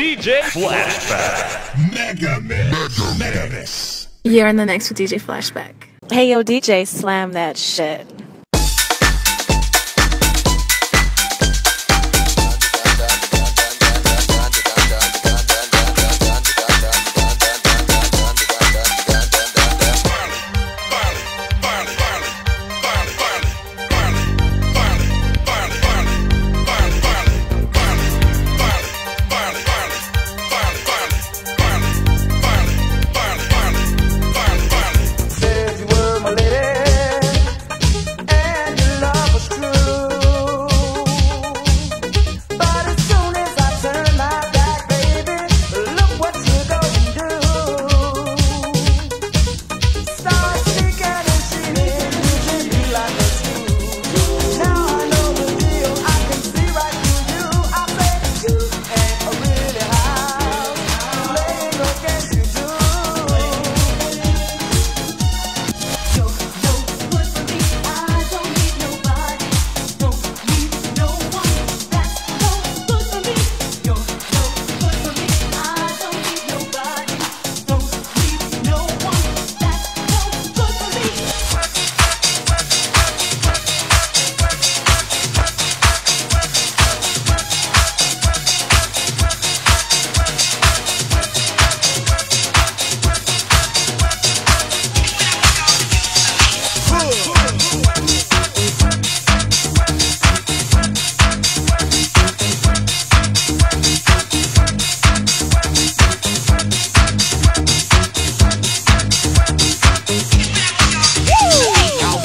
DJ Flashback. Mega Mix. You're in the next with DJ Flashback. Hey yo, DJ, slam that shit.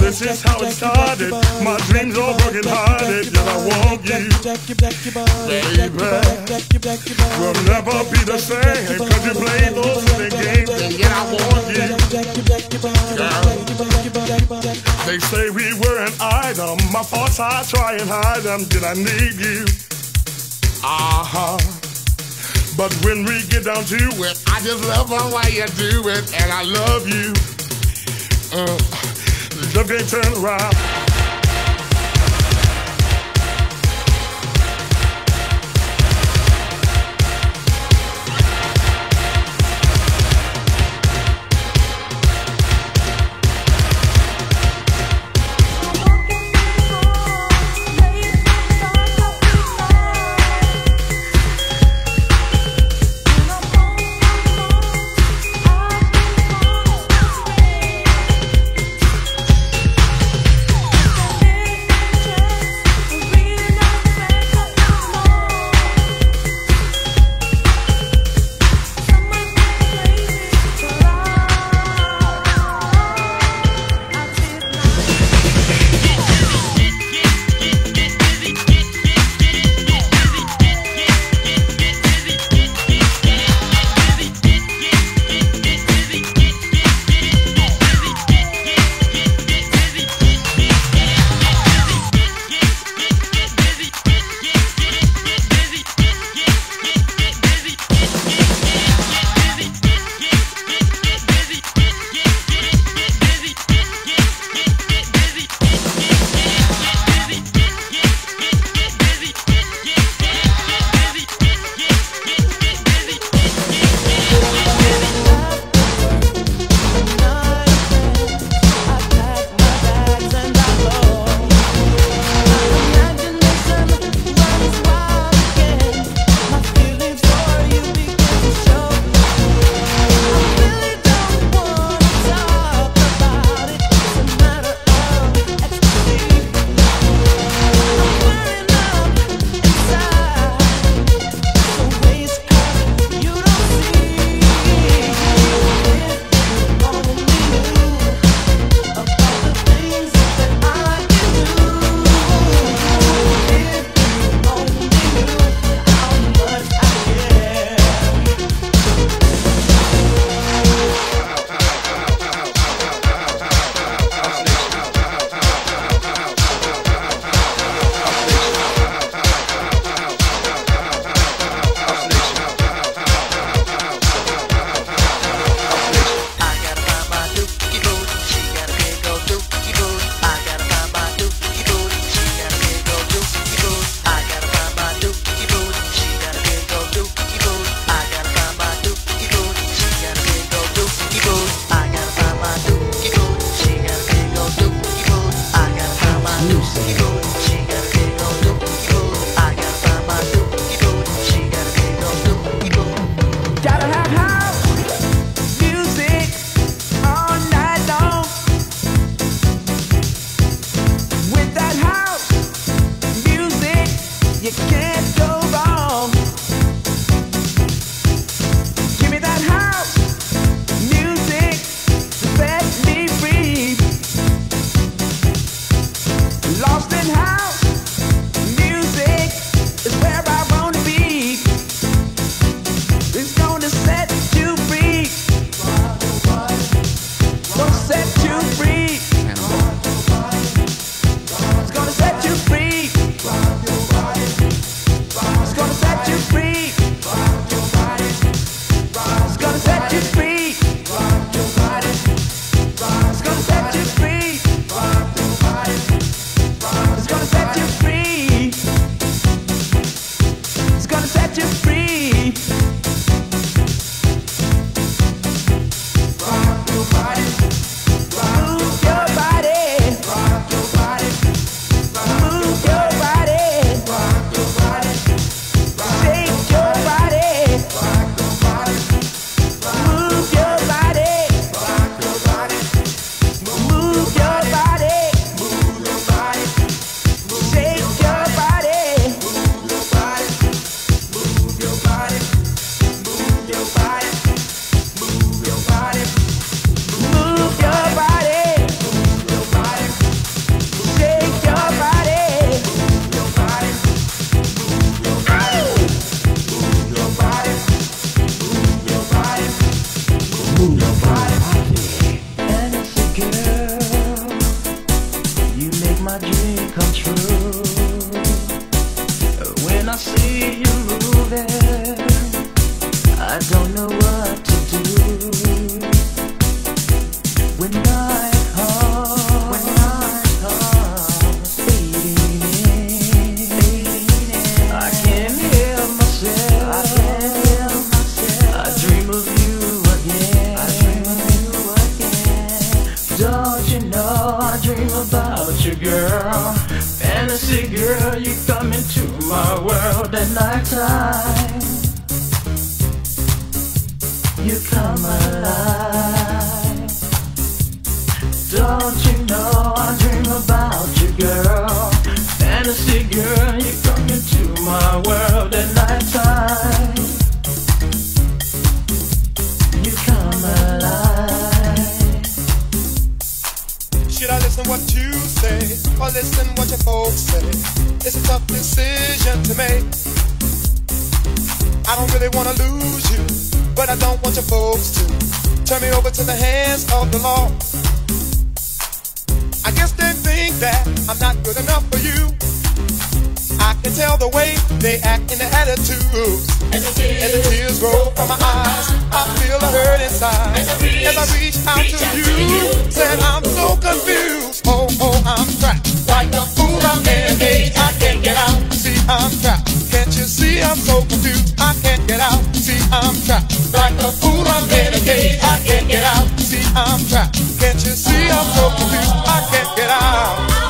This is how it started. My dreams all broken-hearted. Yet I want you, baby. We'll never be the same, 'cause you play those silly games. And yet I want you, girl. They say we were an item. My thoughts, I try and hide them. Did I need you? But when we get down to it, I just love the way you do it. And I love you. Love can't turn around. set you free. Rock your body, move your body, rock your body, move your body, rock your body, shake your body, rock your body, move your body, rock your body, move your body, move your body, shake your body, move your body, move your body, move your body, move your body. Move your body, move your body, shake your body, move your body, move your body, move your body, move your body, move your body. And it's a girl, you make my dream come true. When I see you moving, I don't know what to do. When I call, fading in, I can't help myself. I dream of you again. Don't you know I dream about you, girl? Fantasy girl, you come into my world at nighttime. You come alive. Don't you know I dream about you, girl? Fantasy girl, you come into my world at nighttime. You come alive. Should I listen what you say, or listen what your folks say? It's a tough decision to make. I don't really want to lose you, but I don't want your folks to turn me over to the hands of the law. I guess they think that I'm not good enough for you. I can tell the way they act in their attitudes. As the tears roll from my eyes, I feel a hurt inside. As I reach out to you, said I'm so confused. Oh, I'm trapped. Like a fool I'm engaged, I can't get out. See, I'm trapped. Can't you see I'm so confused? I can't get out. See, I'm trapped. Like a fool I'm engaged, I can't get out. See, I'm trapped. Can't you see I'm so confused? I can't get out.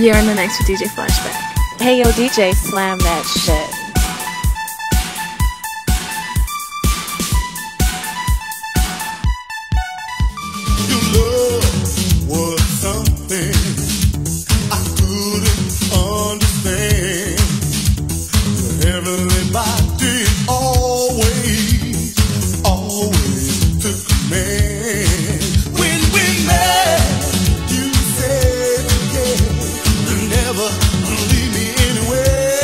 You're in the next with DJ Flashback. Hey yo DJ, slam that shit. Leave me anywhere.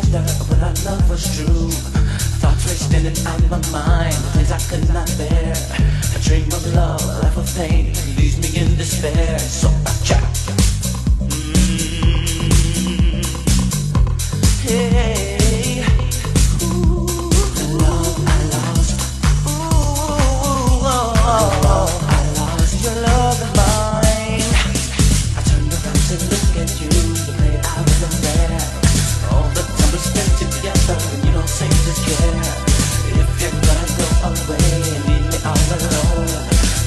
together, but our love was true. Thoughts were spinning out of my mind, things I could not bear. A dream of love, life of pain, leaves me in despair. So I tried. Hey, ooh, the love I lost. Ooh, oh, oh, I lost your love and mine. I turned around to look at you, the way I was aware. All the time we spent together, and you don't seem to care. If you're gonna go away and leave me all alone,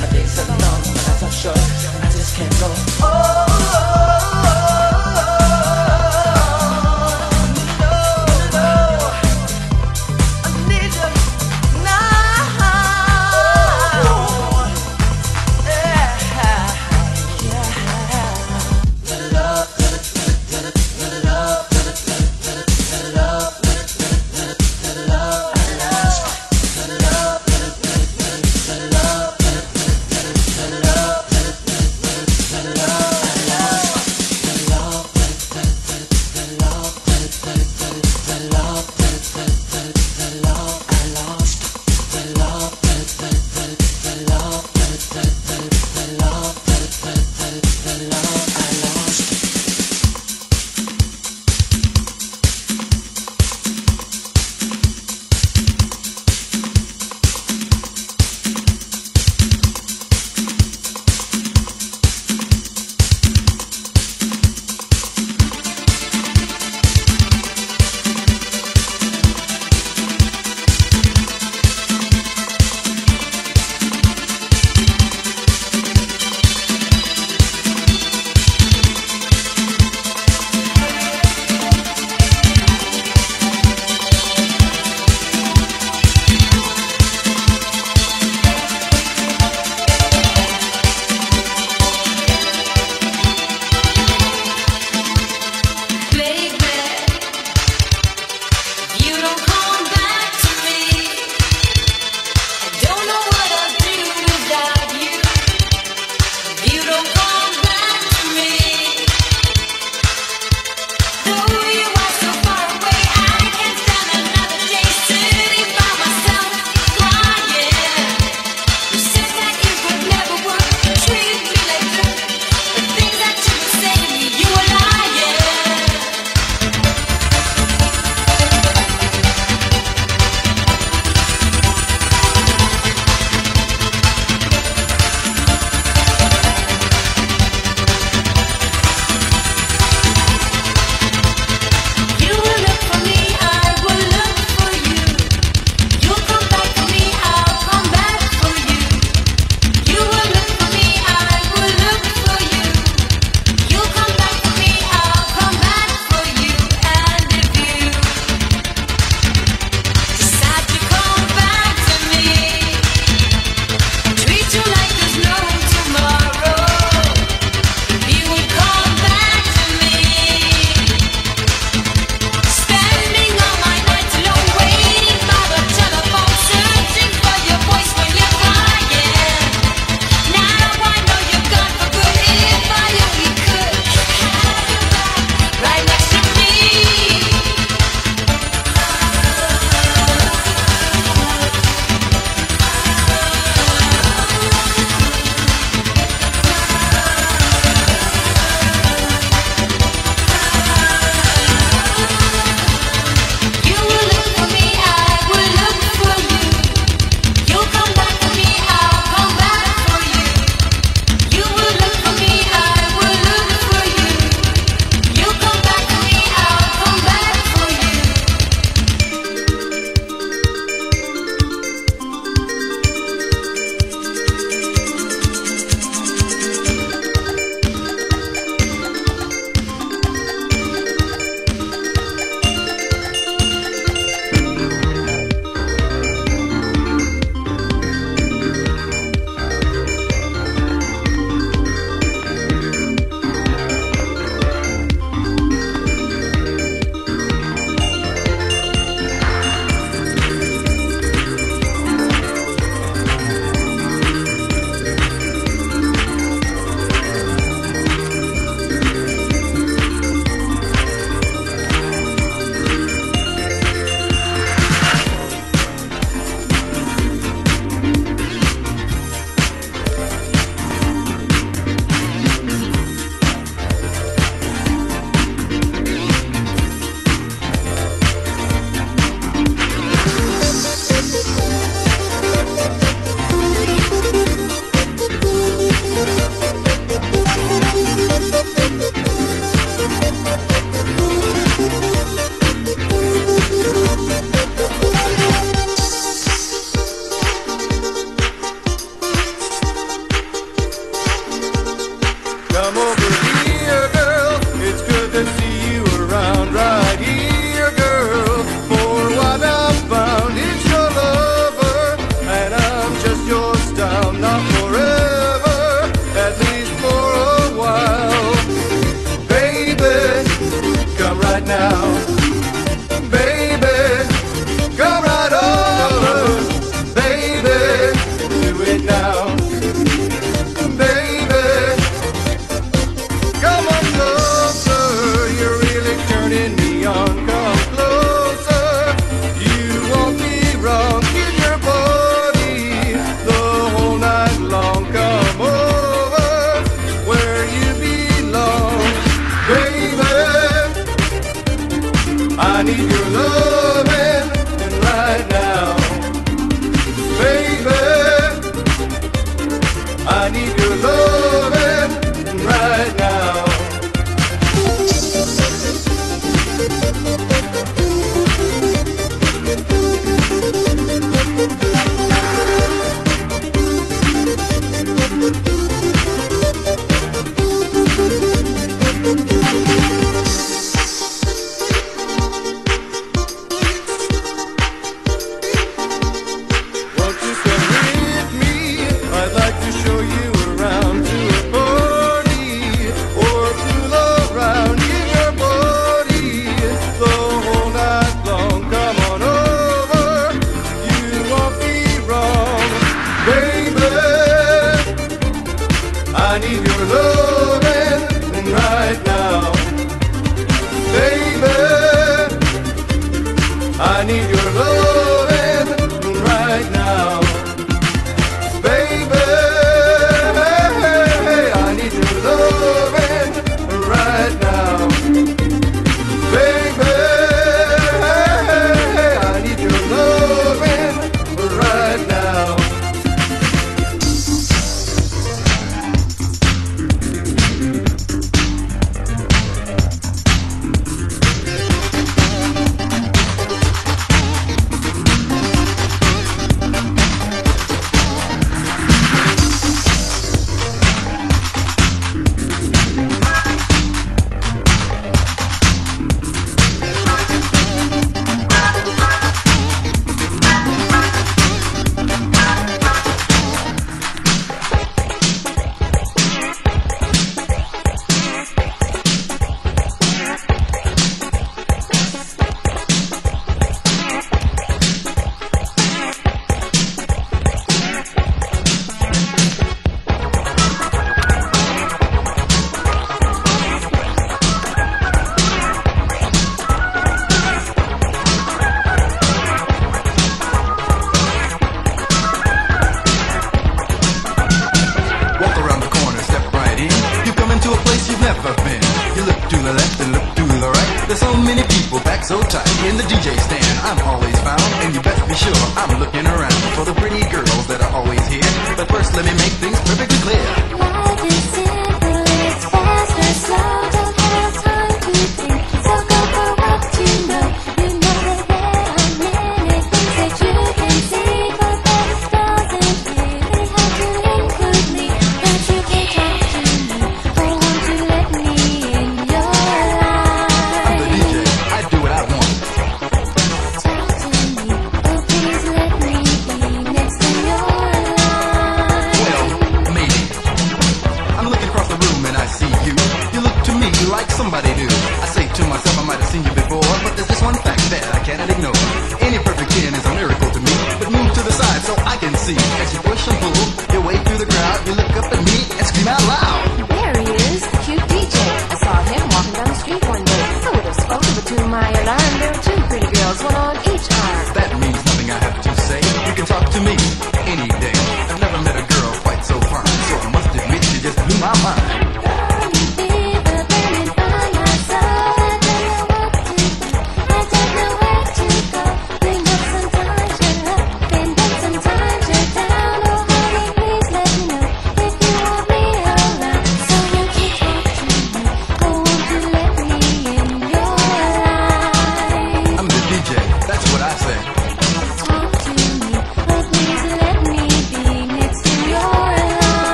my days are long, my nights are short, I just can't go. Oh. need your loving and right now, baby. I need your loving and right now.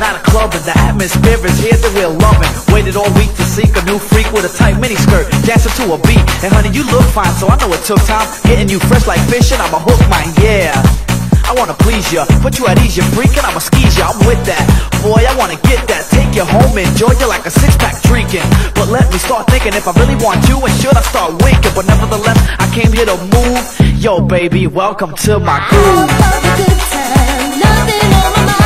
not a club, and the atmosphere is here that we're loving. Waited all week to seek a new freak with a tight miniskirt, dancing to a beat. And honey, you look fine, so I know it took time. Getting you fresh like fish, and I'ma hook mine, yeah. I wanna please ya, put you at ease, you freak, and I'ma squeeze ya, I'm with that. Boy, I wanna get that, take you home, enjoy you like a six-pack drinking. But let me start thinking if I really want you, and should I start winking? But nevertheless, I came here to move. Yo, baby, welcome to my groove. Have a good time, nothing on my mind.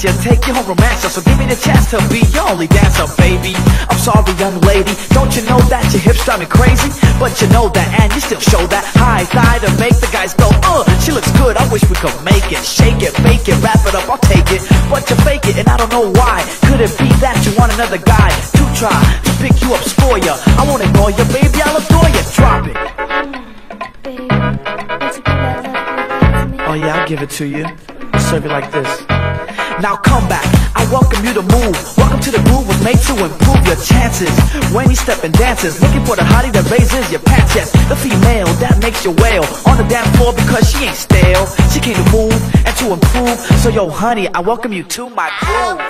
You take your home romance, so give me the chance to be your only dancer, baby. I'm sorry, young lady, don't you know that your hips drive me crazy? But you know that, and you still show that high thigh to make the guys go, oh, she looks good, I wish we could make it. Shake it, bake it, wrap it up, I'll take it. But you fake it, and I don't know why. Could it be that you want another guy to try to pick you up, score ya? I won't ignore ya, baby, I'll adore ya. Drop it. Oh yeah, I'll give it to you. I'll serve it like this. Now come back, I welcome you to move. Welcome to the groove, was made to improve your chances. When you step and dances, looking for the hottie that raises your pant chest. The female that makes you wail on the dance floor because she ain't stale. She came to move and to improve. So yo honey, I welcome you to my groove.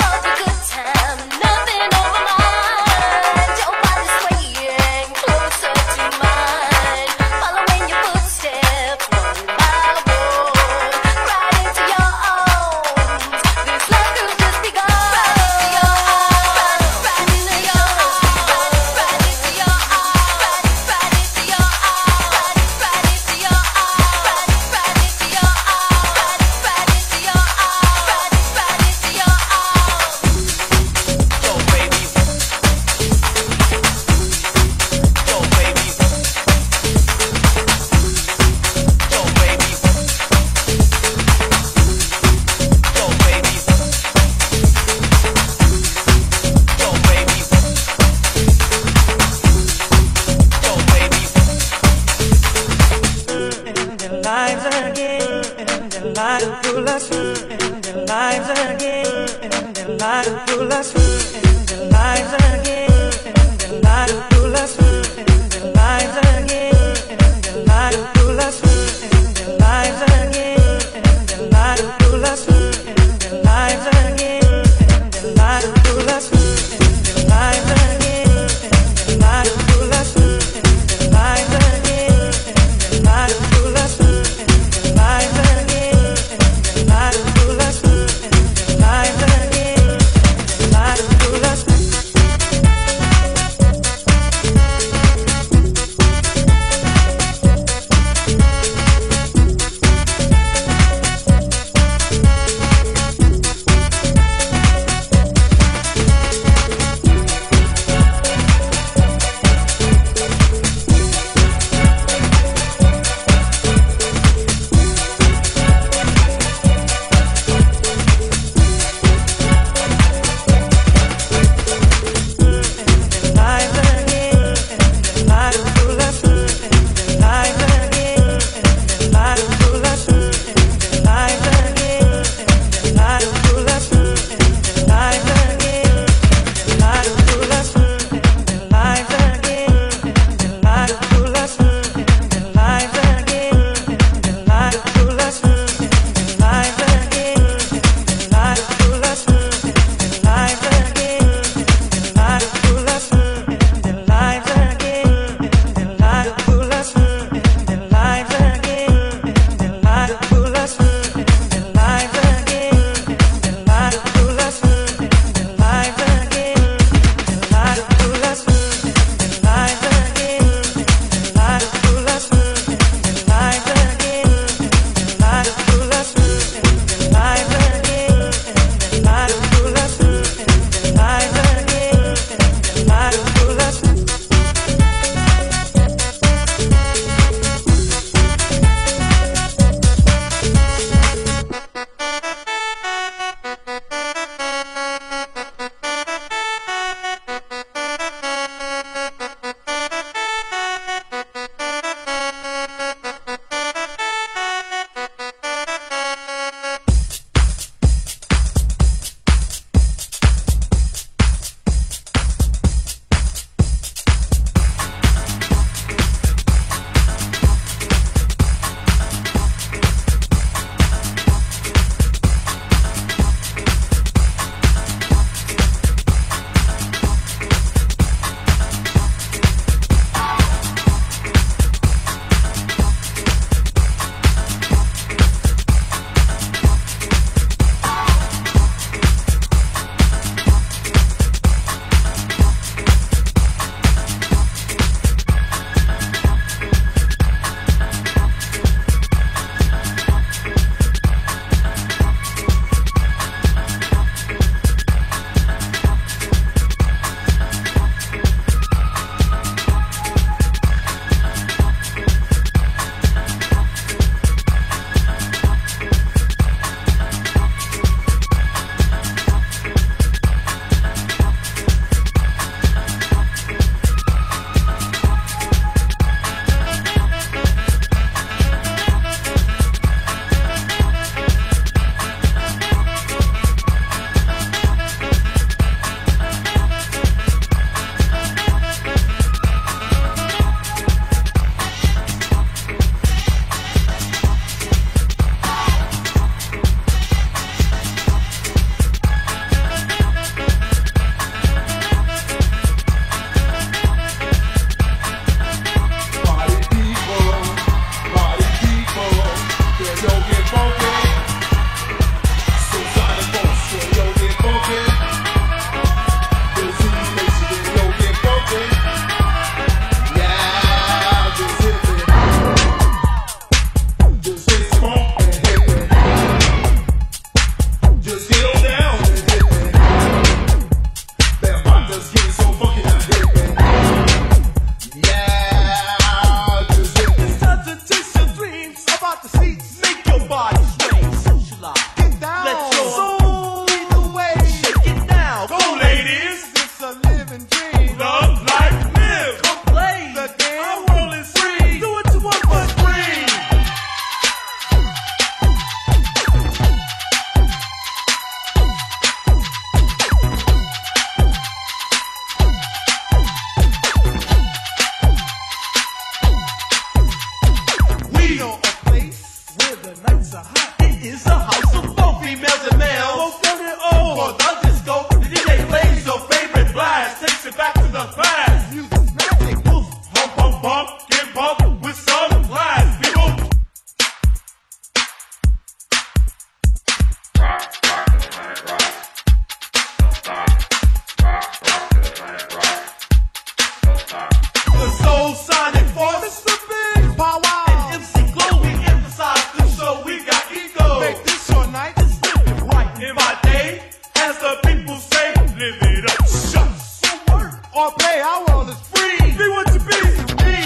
or pay, I want is free. Be what you be to me.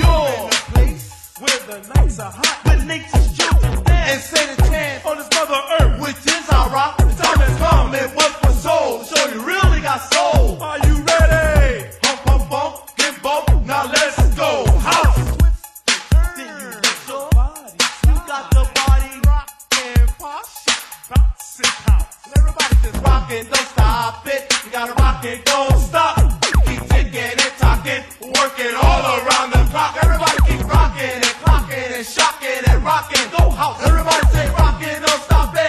You're in a place where the nights are hot, but nature's children stand and say the chance on this mother earth, which is our rock. The time has come, it was for soul, so you really got soul. Are you ready? Hump, hump, bump, get bump, now let's go. House, then you get your body. You got the body, rock and posh, bounce it house. Everybody just rock it, don't stop it. You gotta rock it, don't stop. Keep ticking and talking, working all around the clock. Everybody keep rocking and clocking and shocking and rocking. Go house, everybody say rocking, don't stop it.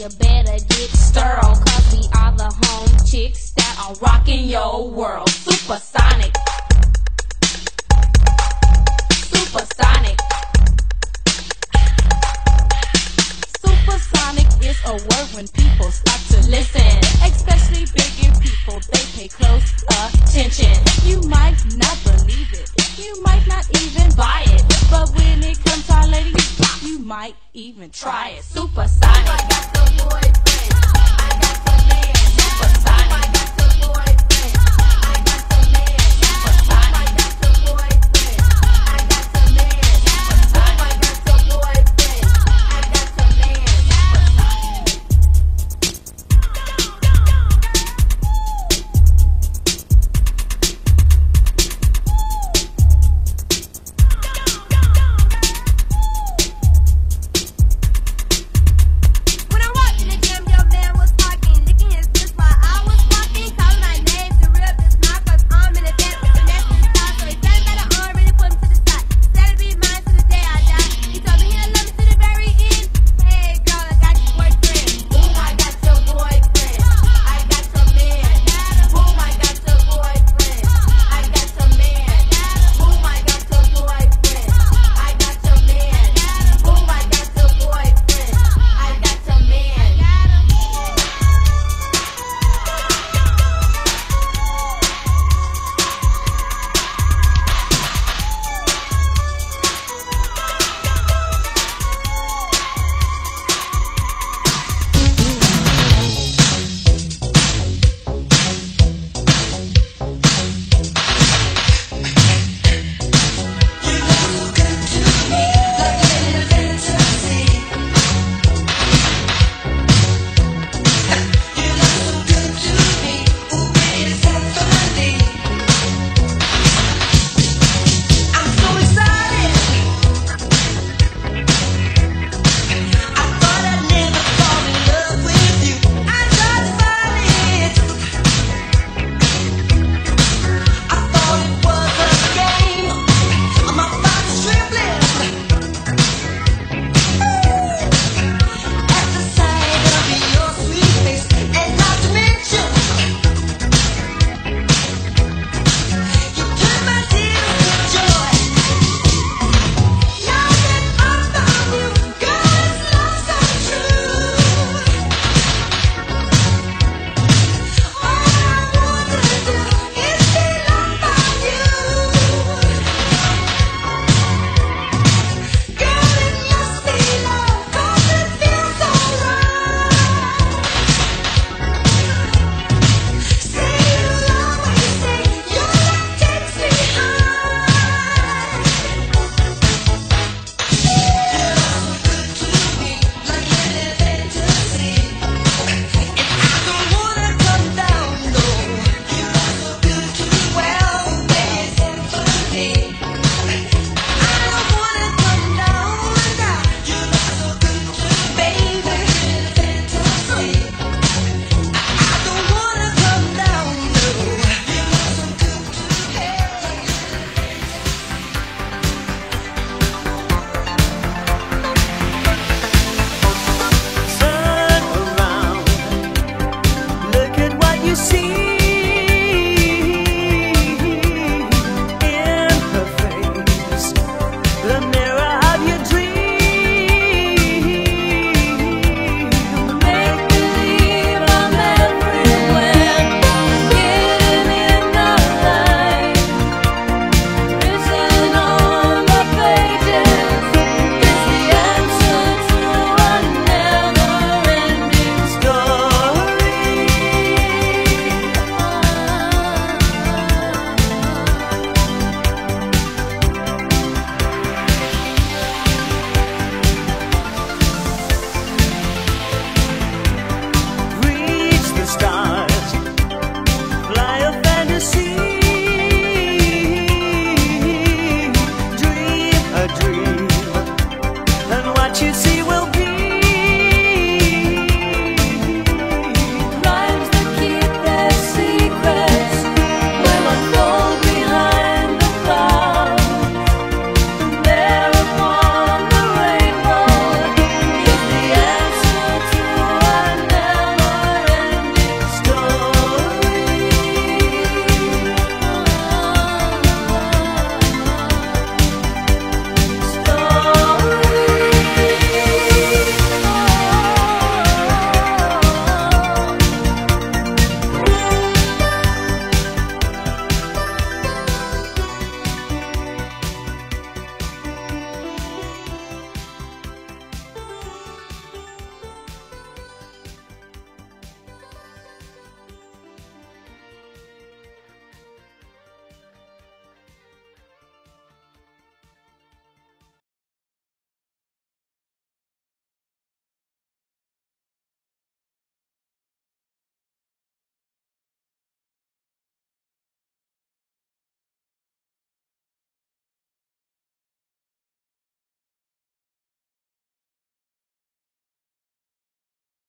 you better get stirred, cause we are the home chicks that are rocking your world. Supersonic, supersonic, supersonic is a word when people start to listen, especially bigger people, they pay close attention. You might not believe it, you might not even buy it, but when it comes to our ladies, you might even try it. Supersonic. I got the voice.